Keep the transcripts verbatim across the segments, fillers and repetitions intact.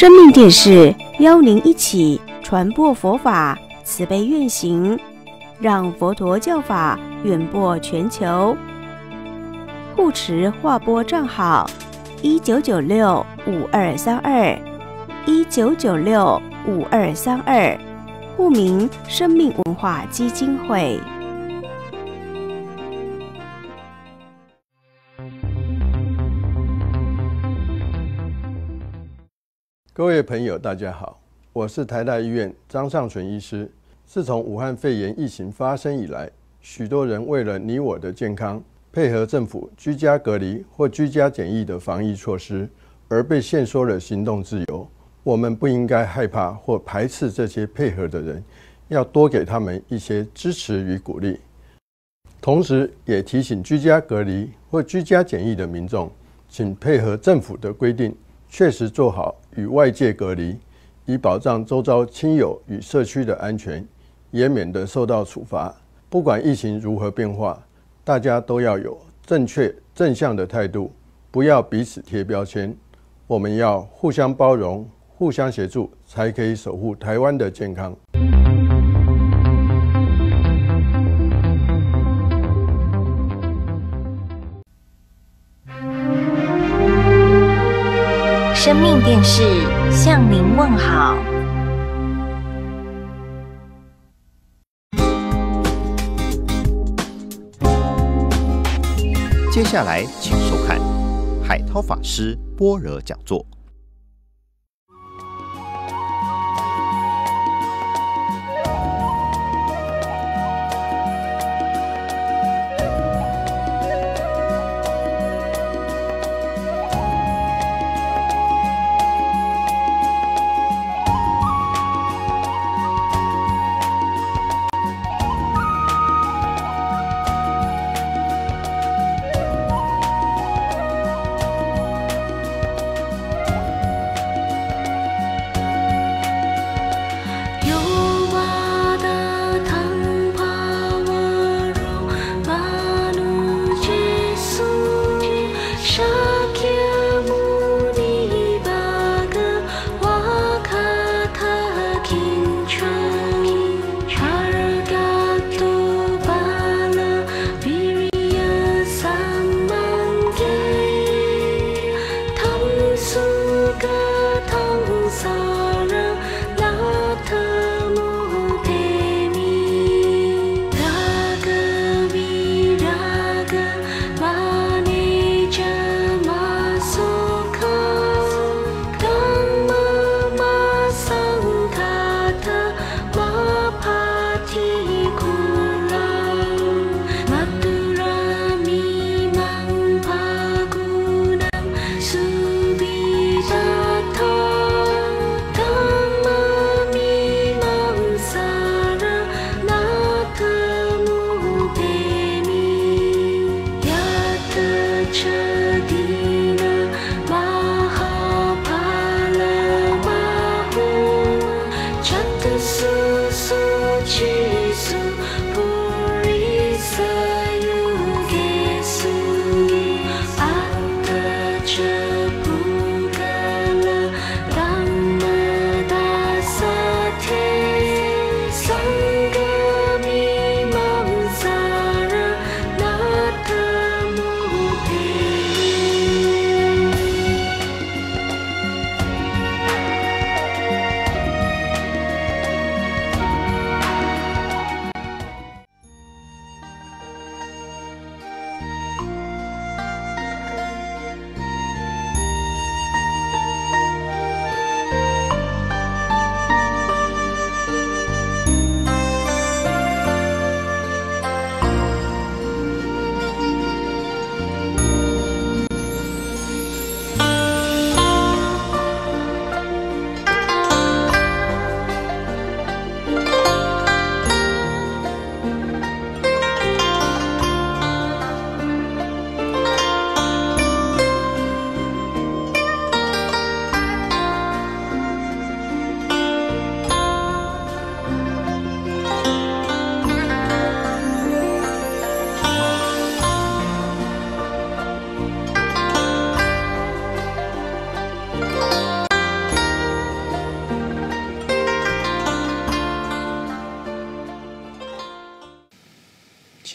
生命电视邀您一起传播佛法，慈悲愿行，让佛陀教法远播全球。护持划拨账号：一九九六五二三二一九九六五二三二，户名：生命文化基金会。各位朋友，大家好，我是台大医院张尚存医师。自从武汉肺炎疫情发生以来，许多人为了你我的健康，配合政府居家隔离或居家检疫的防疫措施，而被限缩了行动自由。我们不应该害怕或排斥这些配合的人，要多给他们一些支持与鼓励。同时，也提醒居家隔离或居家检疫的民众，请配合政府的规定，确实做好与外界隔离，以保障周遭亲友与社区的安全，也免得受到处罚。不管疫情如何变化，大家都要有正确正向的态度，不要彼此贴标签。我们要互相包容，互相协助，才可以守护台湾的健康。生命电视向您问好。接下来，请收看海涛法师般若讲座。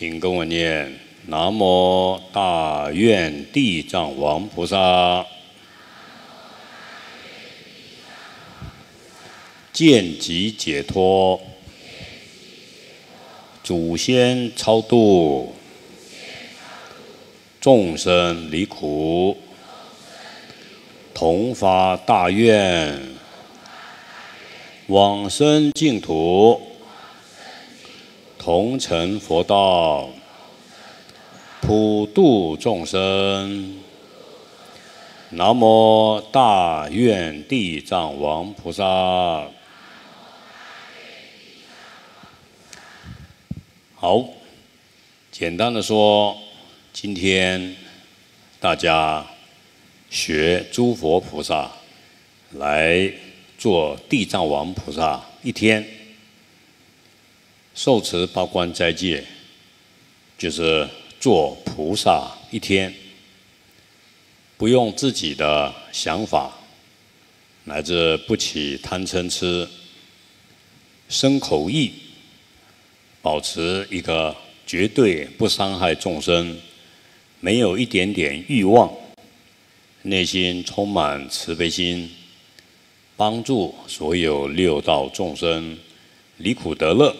请跟我念：南无大愿地藏王菩萨，见即解脱，祖先超度，众生离苦，同发大愿，往生净土，同成佛道，普度众生。南无大愿地藏王菩萨。好，简单的说，今天大家学诸佛菩萨来做地藏王菩萨一天。 受持八关斋戒，就是做菩萨一天，不用自己的想法，乃至不起贪嗔痴，身口意，保持一个绝对不伤害众生，没有一点点欲望，内心充满慈悲心，帮助所有六道众生离苦得乐。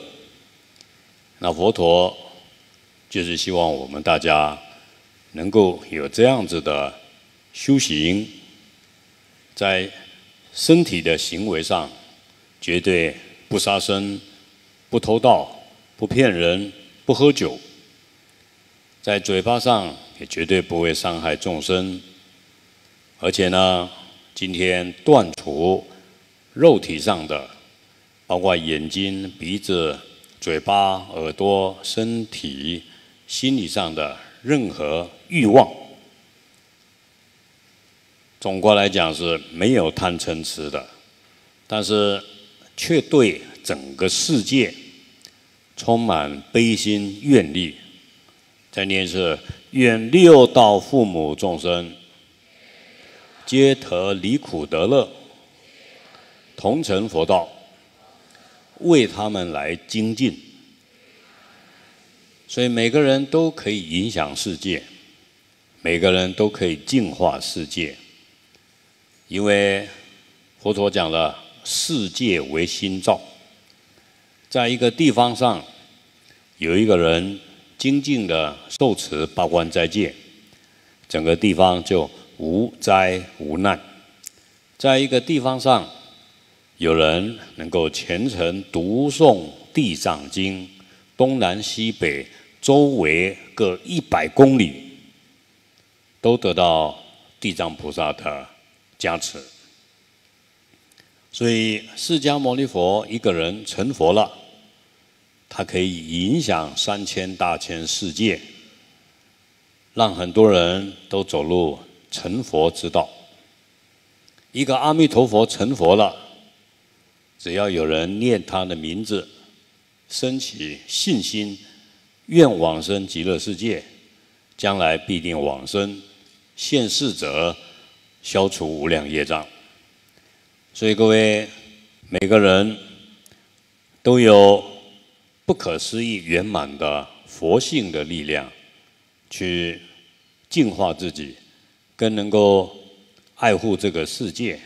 那佛陀就是希望我们大家能够有这样子的修行，在身体的行为上，绝对不杀生、不偷盗、不骗人、不喝酒；在嘴巴上也绝对不会伤害众生，而且呢，今天断除肉体上的，包括眼睛、鼻子。 嘴巴、耳朵、身体、心理上的任何欲望，总括来讲是没有贪嗔痴的，但是却对整个世界充满悲心愿力。再念是：愿六道父母众生，皆得离苦得乐，同成佛道。 为他们来精进，所以每个人都可以影响世界，每个人都可以净化世界。因为佛陀讲了，世界为心造，在一个地方上有一个人精进的受持八关斋戒，整个地方就无灾无难；在一个地方上。 有人能够虔诚读诵《地藏经》，东南西北周围各一百公里，都得到地藏菩萨的加持。所以，释迦牟尼佛一个人成佛了，他可以影响三千大千世界，让很多人都走入成佛之道。一个阿弥陀佛成佛了。 只要有人念他的名字，升起信心，愿往生极乐世界，将来必定往生。现世者消除无量业障。所以各位，每个人都有不可思议圆满的佛性的力量，去净化自己，更能够爱护这个世界，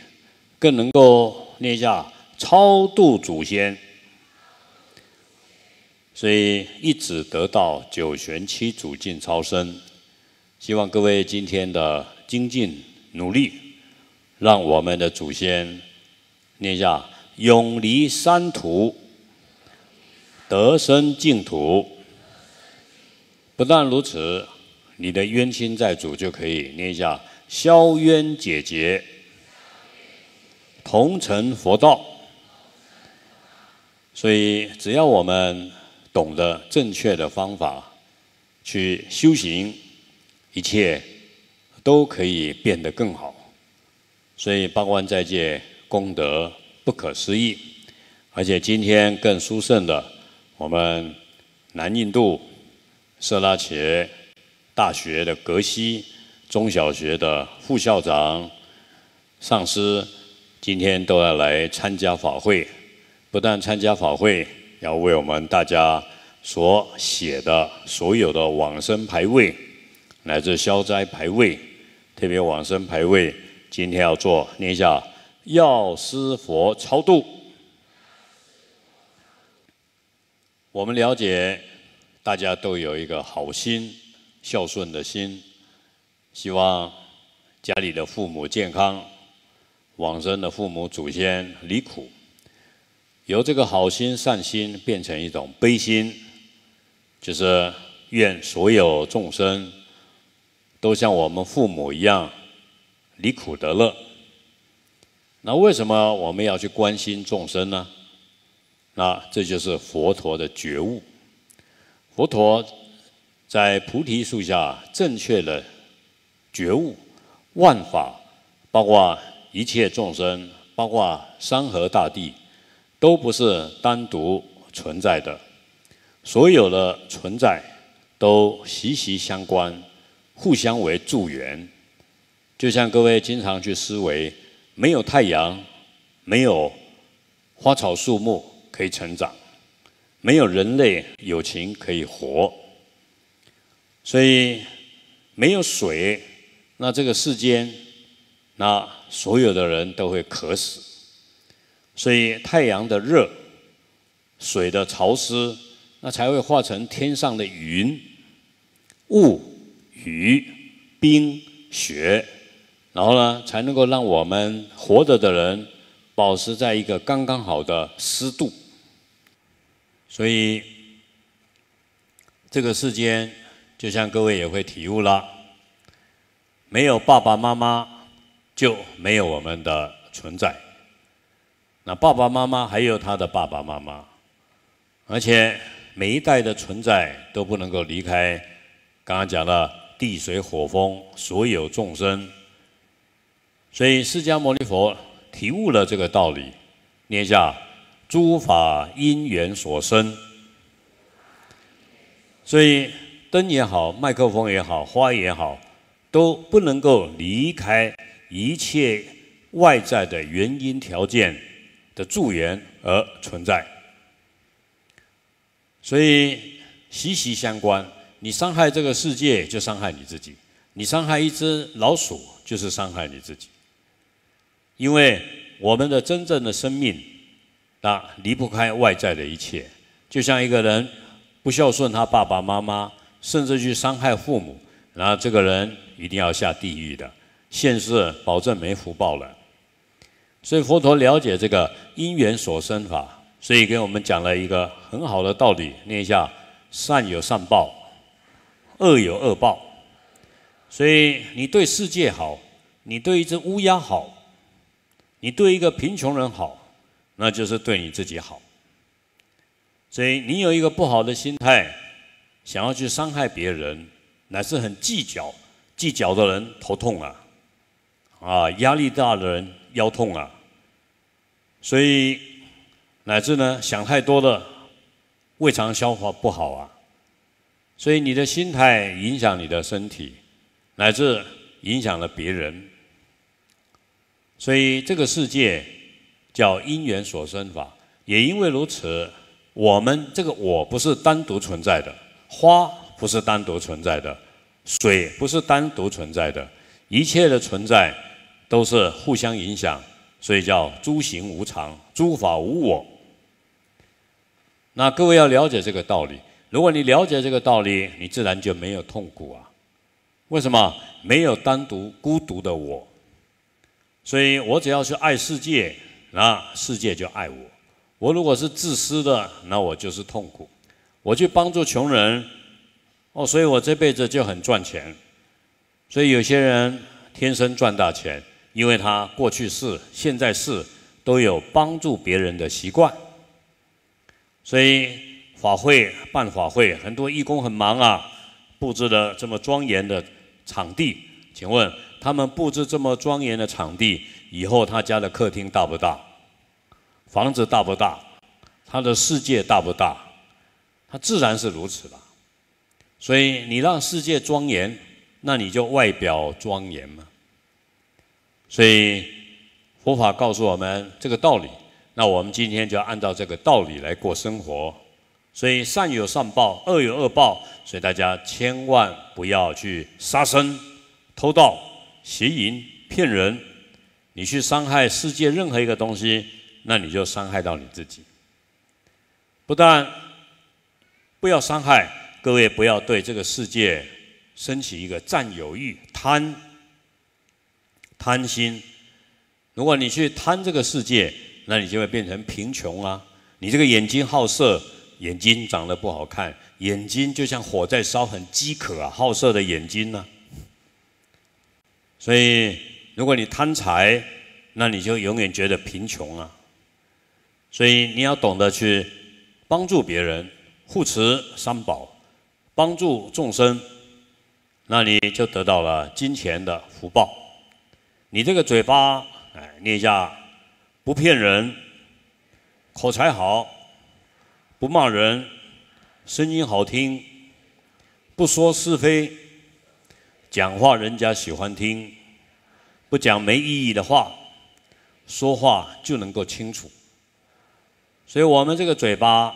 更能够念下。 超度祖先，所以一直得到九玄七祖尽超生。希望各位今天的精进努力，让我们的祖先念下永离三途，得生净土。不但如此，你的冤亲债主就可以念下消冤解结，同成佛道。 所以，只要我们懂得正确的方法去修行，一切都可以变得更好。所以，八关斋戒功德不可思议，而且今天更殊胜的，我们南印度色拉切大学的格西中小学的副校长、上师，今天都要来参加法会。 不但参加法会，要为我们大家所写的所有的往生牌位，乃至消灾牌位，特别往生牌位，今天要做念一下药师佛超度。我们了解，大家都有一个好心、孝顺的心，希望家里的父母健康，往生的父母祖先离苦。 由这个好心善心变成一种悲心，就是愿所有众生都像我们父母一样离苦得乐。那为什么我们要去关心众生呢？那这就是佛陀的觉悟。佛陀在菩提树下正确的觉悟万法，包括一切众生，包括山河大地。 都不是单独存在的，所有的存在都息息相关，互相为助缘。就像各位经常去思维，没有太阳，没有花草树木可以成长，没有人类友情可以活，所以没有水，那这个世间，那所有的人都会渴死。 所以太阳的热，水的潮湿，那才会化成天上的云、雾、雨、冰、雪，然后呢，才能够让我们活着的人保持在一个刚刚好的湿度。所以，这个世间，就像各位也会体悟了，没有爸爸妈妈，就没有我们的存在。 那爸爸妈妈还有他的爸爸妈妈，而且每一代的存在都不能够离开。刚刚讲了地水火风，所有众生。所以释迦牟尼佛体悟了这个道理，念一下：诸法因缘所生。所以灯也好，麦克风也好，花也好，都不能够离开一切外在的原因条件。 的助缘而存在，所以息息相关。你伤害这个世界，就伤害你自己；你伤害一只老鼠，就是伤害你自己。因为我们的真正的生命，那离不开外在的一切。就像一个人不孝顺他爸爸妈妈，甚至去伤害父母，然后这个人一定要下地狱的，现世保证没福报了。 所以佛陀了解这个因缘所生法，所以给我们讲了一个很好的道理。念一下：善有善报，恶有恶报。所以你对世界好，你对一只乌鸦好，你对一个贫穷人好，那就是对你自己好。所以你有一个不好的心态，想要去伤害别人，乃是很计较，计较的人头痛啊，啊，压力大的人腰痛啊。 所以，乃至呢，想太多了，胃肠消化不好啊。所以你的心态影响你的身体，乃至影响了别人。所以这个世界叫因缘所生法。也因为如此，我们这个我不是单独存在的，花不是单独存在的，水不是单独存在的，一切的存在都是互相影响。 所以叫诸行无常，诸法无我。那各位要了解这个道理。如果你了解这个道理，你自然就没有痛苦啊。为什么？没有单独孤独的我。所以我只要去爱世界，那世界就爱我。我如果是自私的，那我就是痛苦。我去帮助穷人，哦，所以我这辈子就很赚钱。所以有些人天生赚大钱。 因为他过去世、现在世都有帮助别人的习惯，所以法会办法会，很多义工很忙啊，布置了这么庄严的场地。请问他们布置这么庄严的场地以后，他家的客厅大不大？房子大不大？他的世界大不大？他自然是如此了。所以你让世界庄严，那你就外表庄严嘛。 所以佛法告诉我们这个道理，那我们今天就按照这个道理来过生活。所以善有善报，恶有恶报，所以大家千万不要去杀生、偷盗、邪淫、骗人。你去伤害世界任何一个东西，那你就伤害到你自己。不但不要伤害，各位不要对这个世界升起一个占有欲、贪、贪心。如果你去贪这个世界，那你就会变成贫穷啊！你这个眼睛好色。 眼睛长得不好看，眼睛就像火在烧，很饥渴啊，好色的眼睛呢、啊。所以，如果你贪财，那你就永远觉得贫穷啊。所以，你要懂得去帮助别人，护持三宝，帮助众生，那你就得到了金钱的福报。你这个嘴巴，哎，念一下，不骗人，口才好。 不骂人，声音好听，不说是非，讲话人家喜欢听，不讲没意义的话，说话就能够清楚。所以，我们这个嘴巴，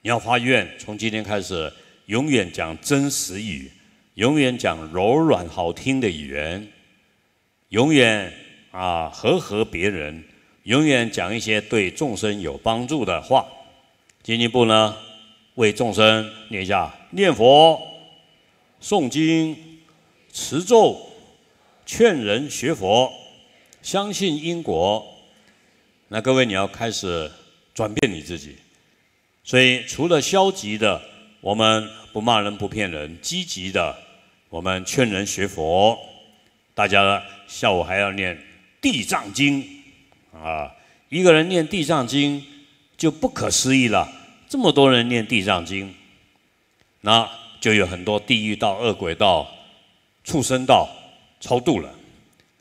你要发愿，从今天开始，永远讲真实语，永远讲柔软好听的语言，永远啊和和别人，永远讲一些对众生有帮助的话。 进一步呢，为众生念一下念佛、诵经、持咒、劝人学佛、相信因果。那各位，你要开始转变你自己。所以，除了消极的，我们不骂人、不骗人；积极的，我们劝人学佛。大家下午还要念《地藏经》啊，一个人念《地藏经》。 就不可思议了，这么多人念《地藏经》，那就有很多地狱道、恶鬼道、畜生道超度了，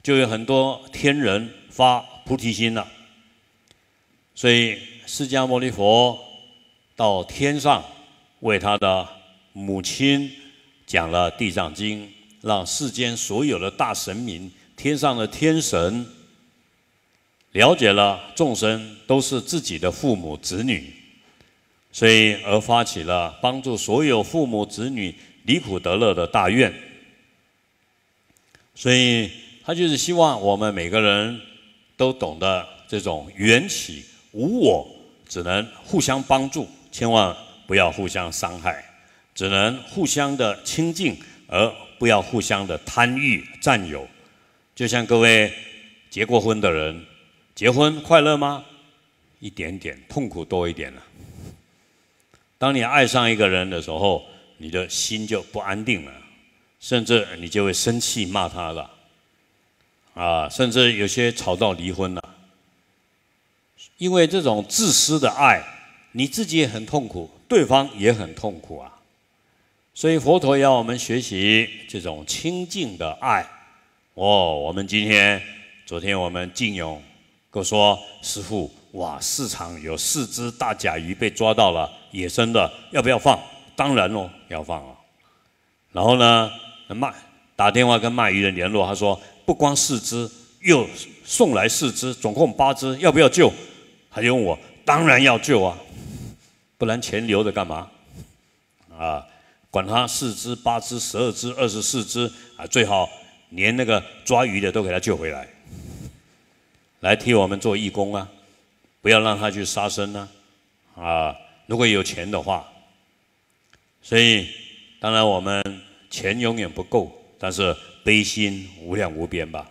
就有很多天人发菩提心了。所以释迦牟尼佛到天上为他的母亲讲了《地藏经》，让世间所有的大神明、天上的天神。 了解了，众生都是自己的父母子女，所以而发起了帮助所有父母子女离苦得乐的大愿。所以他就是希望我们每个人都懂得这种缘起无我，只能互相帮助，千万不要互相伤害，只能互相的亲近，而不要互相的贪欲占有。就像各位结过婚的人。 结婚快乐吗？一点点，痛苦多一点了。当你爱上一个人的时候，你的心就不安定了，甚至你就会生气骂他了，啊，甚至有些吵到离婚了。因为这种自私的爱，你自己也很痛苦，对方也很痛苦啊。所以佛陀要我们学习这种清净的爱。哦，我们今天、昨天我们静勇。 我说：“师父，哇，市场有四只大甲鱼被抓到了，野生的，要不要放？当然喽，要放啊。然后呢，卖打电话跟卖鱼人联络，他说不光四只，又送来四只，总共八只，要不要救？他就问我，当然要救啊，不然钱留着干嘛？啊，管他四只、八只、十二只、二十四只啊，最好连那个抓鱼的都给他救回来。” 来替我们做义工啊！不要让他去杀生啊！啊，如果有钱的话，所以当然我们钱永远不够，但是悲心无量无边吧。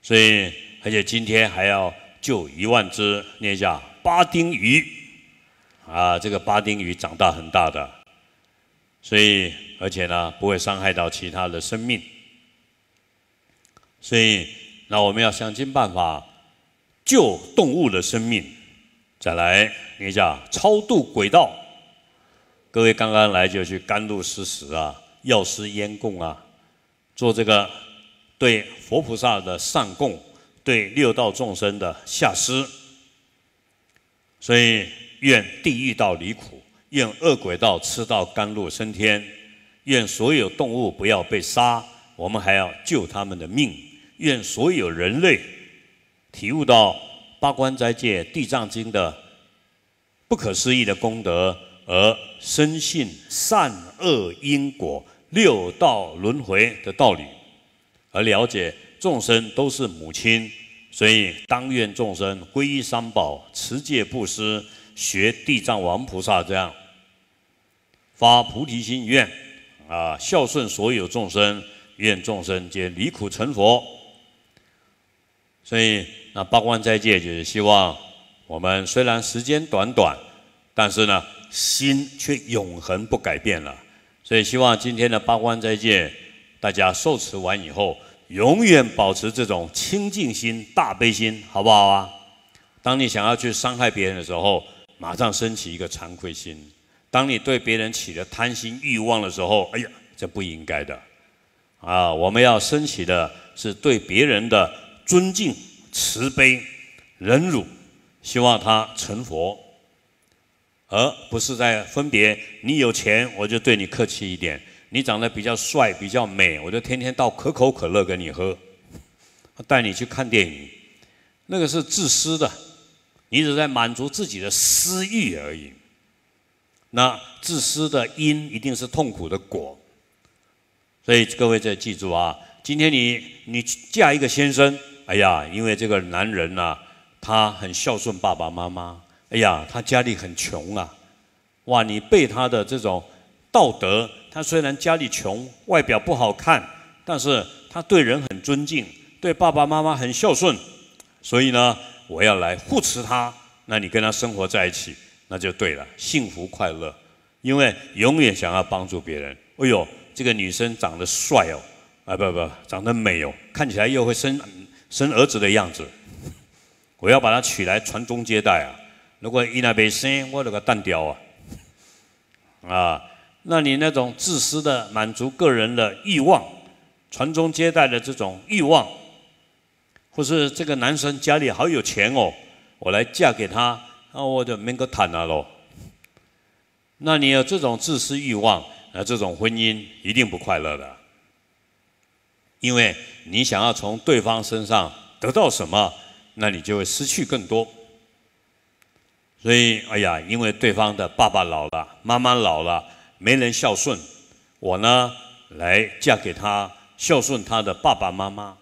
所以而且今天还要救一万只，念一下巴丁鱼啊！这个巴丁鱼长大很大的，所以而且呢不会伤害到其他的生命，所以。 那我们要想尽办法救动物的生命，再来念一下超度鬼道。各位刚刚来就去甘露施食啊，药师烟供啊，做这个对佛菩萨的上供，对六道众生的下施。所以愿地狱道离苦，愿恶鬼道吃到甘露升天，愿所有动物不要被杀，我们还要救他们的命。 愿所有人类体悟到《八关斋戒》《地藏经》的不可思议的功德，而深信善恶因果、六道轮回的道理，而了解众生都是母亲，所以当愿众生皈依三宝、持戒布施、学地藏王菩萨这样发菩提心愿啊，孝顺所有众生，愿众生皆离苦成佛。所以那八关斋戒就是希望。 我们虽然时间短短，但是呢，心却永恒不改变了。所以希望今天的八关斋戒，大家受持完以后，永远保持这种清净心、大悲心，好不好啊？当你想要去伤害别人的时候，马上升起一个惭愧心；当你对别人起了贪心、欲望的时候，哎呀，这不应该的啊！我们要升起的是对别人的尊敬、慈悲、忍辱。 希望他成佛，而不是在分别。你有钱，我就对你客气一点；你长得比较帅、比较美，我就天天倒可口可乐给你喝，带你去看电影。那个是自私的，你只在满足自己的私欲而已。那自私的因一定是痛苦的果。所以各位再记住啊，今天你你嫁一个先生，哎呀，因为这个男人呐、啊。 他很孝顺爸爸妈妈，哎呀，他家里很穷啊，哇！你被他的这种道德，他虽然家里穷，外表不好看，但是他对人很尊敬，对爸爸妈妈很孝顺，所以呢，我要来护持他。那你跟他生活在一起，那就对了，幸福快乐，因为永远想要帮助别人。哎呦，这个女生长得帅哦，啊不不，长得美哦，看起来又会生生儿子的样子。 我要把他娶来传宗接代啊！如果伊那边生，我那个淡掉啊！啊，那你那种自私的满足个人的欲望、传宗接代的这种欲望，或是这个男生家里好有钱哦，我来嫁给他，那我就免个谈啊喽。那你有这种自私欲望，那这种婚姻一定不快乐的，因为你想要从对方身上得到什么？ 那你就会失去更多，所以，哎呀，因为对方的爸爸老了，妈妈老了，没人孝顺，我呢来嫁给他，孝顺他的爸爸妈妈，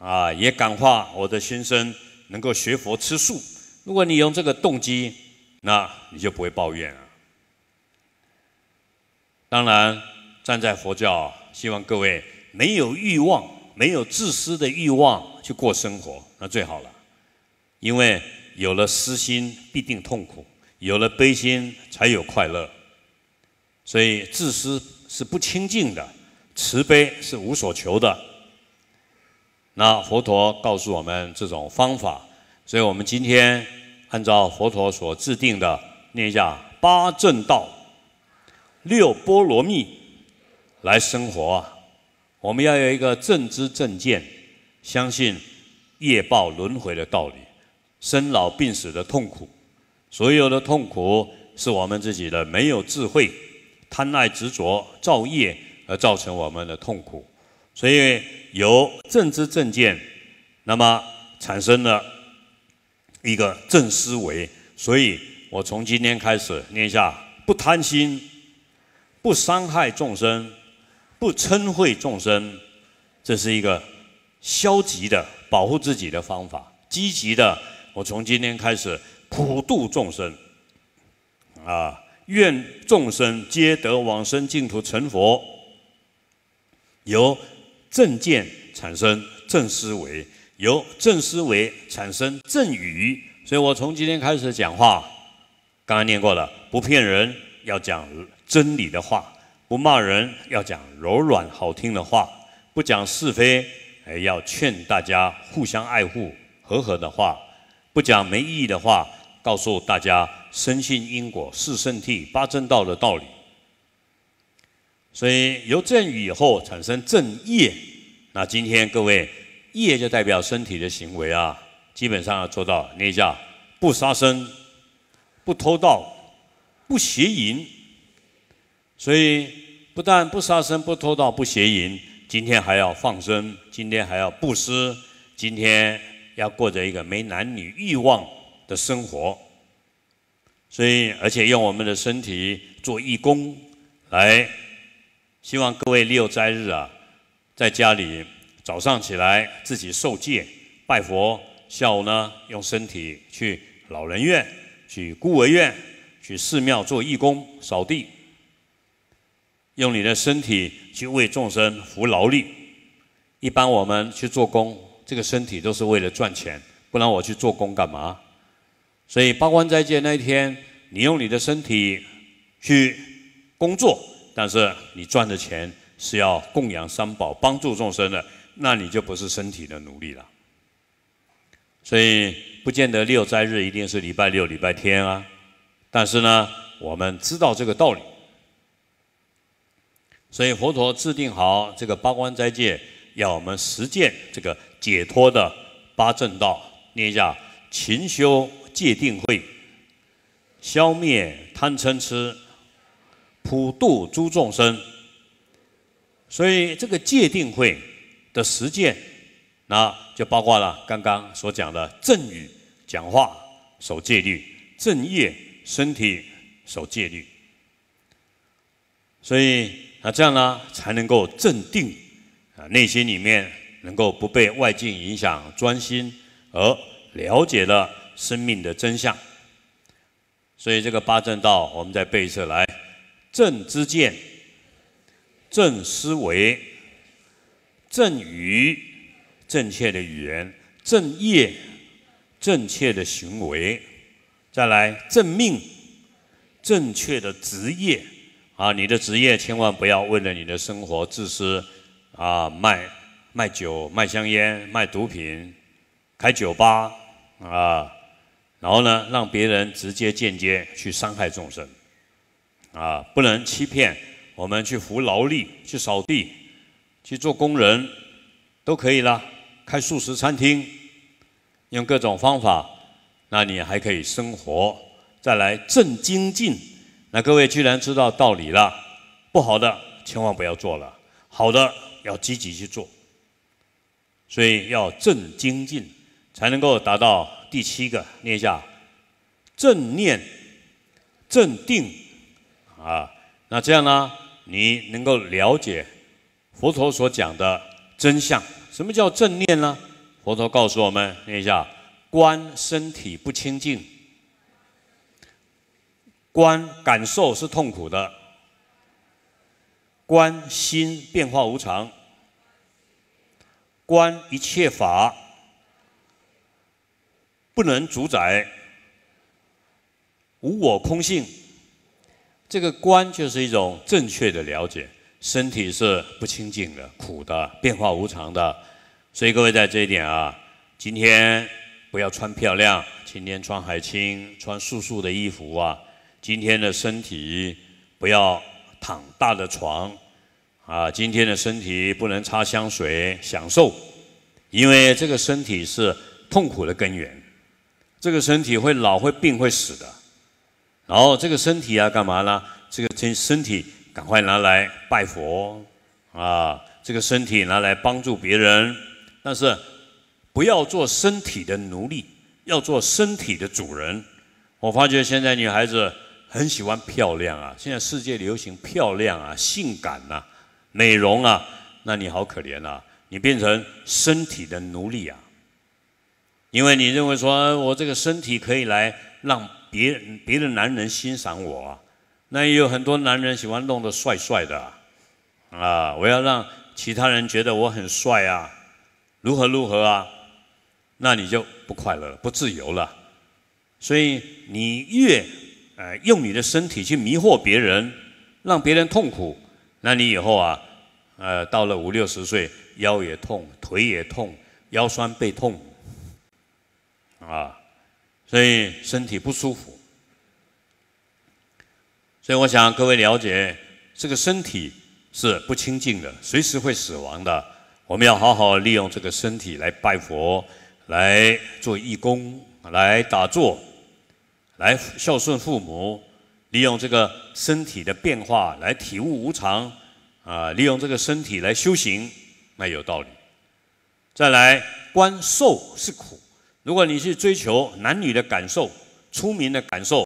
啊，也感化我的先生能够学佛吃素。如果你用这个动机，那你就不会抱怨了。当然，站在佛教，希望各位没有欲望，没有自私的欲望去过生活。 那最好了，因为有了私心必定痛苦，有了悲心才有快乐，所以自私是不清净的，慈悲是无所求的。那佛陀告诉我们这种方法，所以我们今天按照佛陀所制定的，念一下八正道、六波罗蜜来生活啊。我们要有一个正知正见，相信。 业报轮回的道理，生老病死的痛苦，所有的痛苦是我们自己的没有智慧、贪爱执着、造业而造成我们的痛苦。所以由正知正见，那么产生了一个正思维。所以我从今天开始念一下：不贪心，不伤害众生，不嗔恚众生，这是一个消极的。 保护自己的方法，积极的，我从今天开始普度众生，啊，愿众生皆得往生净土成佛。由正见产生正思维，由正思维产生正语，所以我从今天开始讲话，刚刚念过了，不骗人，要讲真理的话；不骂人，要讲柔软好听的话；不讲是非。 要劝大家互相爱护、和和的话，不讲没意义的话，告诉大家深信因果、四圣谛、八正道的道理。所以由正语以后产生正业，那今天各位业就代表身体的行为啊，基本上要做到念一下：不杀生、不偷盗、不邪淫。所以不但不杀生、不偷盗、不邪淫。 今天还要放生，今天还要布施，今天要过着一个没男女欲望的生活。所以而且用我们的身体做义工，来希望各位利用斋日啊，在家里早上起来自己受戒拜佛，下午呢用身体去老人院、去孤儿院、去寺庙做义工扫地，用你的身体去为众生服劳力。一般我们去做工，这个身体都是为了赚钱，不然我去做工干嘛？所以八关斋戒那一天，你用你的身体去工作，但是你赚的钱是要供养三宝、帮助众生的，那你就不是身体的奴隶了。所以不见得六斋日一定是礼拜六、礼拜天啊，但是呢，我们知道这个道理。所以佛陀制定好这个八关斋戒。 要我们实践这个解脱的八正道，念一下：勤修戒定慧，消灭贪嗔痴，普度诸众生。所以这个戒定慧的实践，那就包括了刚刚所讲的正语讲话守戒律，正业身体守戒律。所以那这样呢，才能够正定。 内心里面能够不被外境影响，专心而了解了生命的真相。所以这个八正道，我们再背一次来：正知见、正思维、正语（正确的语言）、正业（正确的行为），再来正命（正确的职业）。啊，你的职业千万不要为了你的生活自私。 啊，卖卖酒、卖香烟、卖毒品、开酒吧啊，然后呢，让别人直接、间接去伤害众生啊，不能欺骗。我们去服劳力、去扫地、去做工人，都可以啦。开素食餐厅，用各种方法，那你还可以生活。再来正精进，那各位居然知道道理了，不好的千万不要做了，好的。 要积极去做，所以要正精进，才能够达到第七个。念一下：正念、正定啊。那这样呢，你能够了解佛陀所讲的真相。什么叫正念呢？佛陀告诉我们，念一下：观身体不清净，观感受是痛苦的。 观心变化无常，观一切法不能主宰，无我空性。这个观就是一种正确的了解，身体是不清净的、苦的、变化无常的。所以各位在这一点啊，今天不要穿漂亮，今天穿海青、穿素素的衣服啊。今天的身体不要。 躺大的床，啊，今天的身体不能擦香水享受，因为这个身体是痛苦的根源，这个身体会老、会病、会死的。然后这个身体啊，干嘛呢？这个身体赶快拿来拜佛啊，这个身体拿来帮助别人，但是不要做身体的奴隶，要做身体的主人。我发觉现在女孩子。 很喜欢漂亮啊！现在世界流行漂亮啊、性感啊、美容啊，那你好可怜啊！你变成身体的奴隶啊！因为你认为说我这个身体可以来让别人别的男人欣赏我啊，那也有很多男人喜欢弄得帅帅的啊，啊，我要让其他人觉得我很帅啊，如何如何啊，那你就不快乐、不自由了。所以你越 呃，用你的身体去迷惑别人，让别人痛苦，那你以后啊，呃，到了五六十岁，腰也痛，腿也痛，腰酸背痛，啊，所以身体不舒服。所以我想各位了解，这个身体是不清净的，随时会死亡的。我们要好好利用这个身体来拜佛，来做义工，来打坐。 来孝顺父母，利用这个身体的变化来体悟无常，啊、呃，利用这个身体来修行，那有道理。再来，观受是苦。如果你去追求男女的感受、出名的感受，